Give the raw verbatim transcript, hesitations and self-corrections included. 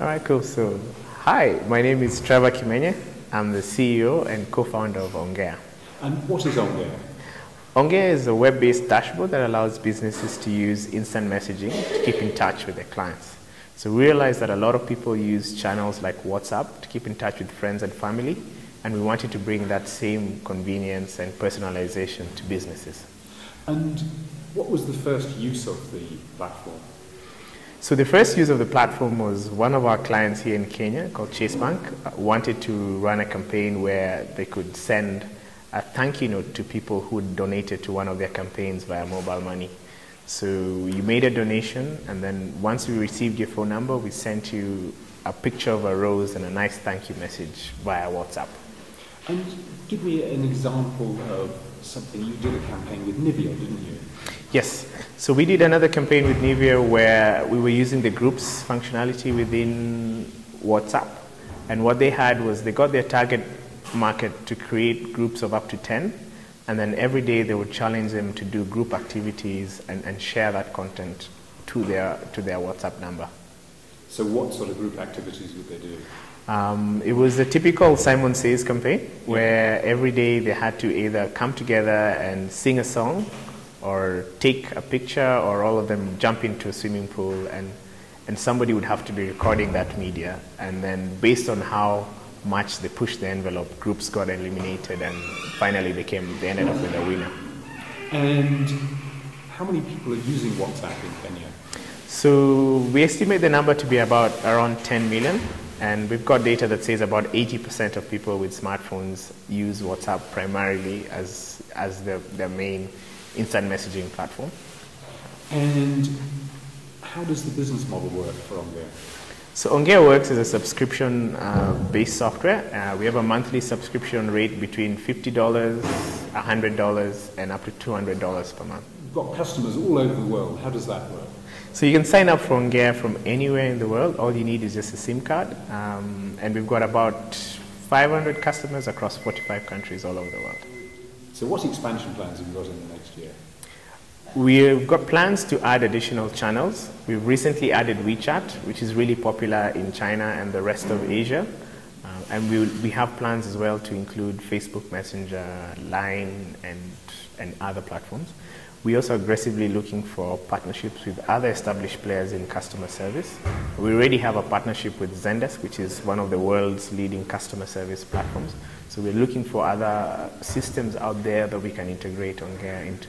All right, cool. So, hi, my name is Trevor Kimenye. I'm the C E O and co-founder of Ongair. And what is Ongair? Ongair is a web-based dashboard that allows businesses to use instant messaging to keep in touch with their clients. So we realized that a lot of people use channels like WhatsApp to keep in touch with friends and family, and we wanted to bring that same convenience and personalization to businesses. And what was the first use of the platform? So the first use of the platform was one of our clients here in Kenya called Chase Bank wanted to run a campaign where they could send a thank you note to people who donated to one of their campaigns via mobile money. So you made a donation, and then once we received your phone number, we sent you a picture of a rose and a nice thank you message via WhatsApp. And give me an example of something. You did a campaign with Nivea, didn't you? Yes. So we did another campaign with Nivea where we were using the groups functionality within WhatsApp. And what they had was they got their target market to create groups of up to ten, and then every day they would challenge them to do group activities and, and share that content to their to their WhatsApp number. So what sort of group activities would they do? Um, it was a typical Simon Says campaign, where yeah. every day they had to either come together and sing a song or take a picture, or all of them jump into a swimming pool, and, and somebody would have to be recording that media, and then based on how much they pushed the envelope, groups got eliminated, and finally they came. They ended up with a winner. And how many people are using WhatsApp in Kenya? So we estimate the number to be about around ten million, and we've got data that says about eighty percent of people with smartphones use WhatsApp primarily as as their, their main instant messaging platform. And how does the business model work for Ongair? So Ongair works as a subscription-based uh, software. Uh, we have a monthly subscription rate between fifty dollars, one hundred dollars, and up to two hundred dollars per month. We've got customers all over the world. How does that work? So you can sign up for Ongair from anywhere in the world. All you need is just a SIM card. Um, and we've got about five hundred customers across forty-five countries all over the world. So what expansion plans have you got in the next year? We've got plans to add additional channels. We've recently added WeChat, which is really popular in China and the rest of Asia. Uh, and we, we have plans as well to include Facebook Messenger, Line, and, and other platforms. We're also aggressively looking for partnerships with other established players in customer service. We already have a partnership with Zendesk, which is one of the world's leading customer service platforms. So we're looking for other systems out there that we can integrate Ongair into.